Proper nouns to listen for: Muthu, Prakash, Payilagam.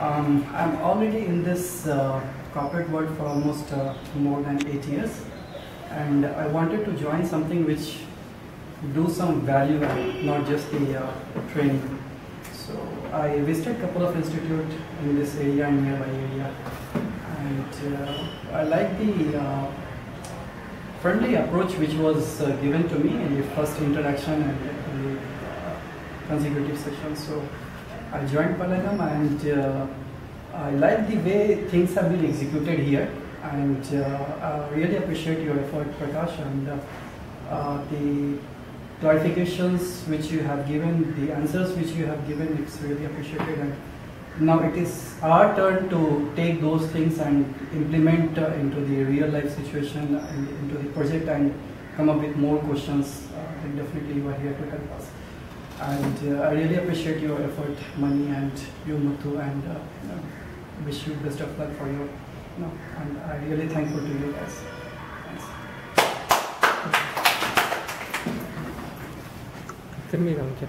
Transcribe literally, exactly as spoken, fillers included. Um, I'm already in this uh, corporate world for almost uh, more than eight years, and I wanted to join something which do some value and not just the uh, training. So I visited a couple of institutes in this area and nearby area, and uh, I like the uh, friendly approach which was uh, given to me in the first interaction and in the uh, consecutive session. So I joined Payilagam, and uh, I like the way things have been executed here, and uh, I really appreciate your effort, Prakash, and uh, uh, the clarifications which you have given, the answers which you have given, it's really appreciated. And now it is our turn to take those things and implement uh, into the real life situation and into the project and come up with more questions. Uh, and definitely you are here to help us. And uh, I really appreciate your effort, Mani, and you, Muthu, and uh, you know, wish you best of luck for your, you know, and I'm really thankful to you guys. Thanks. Thank you.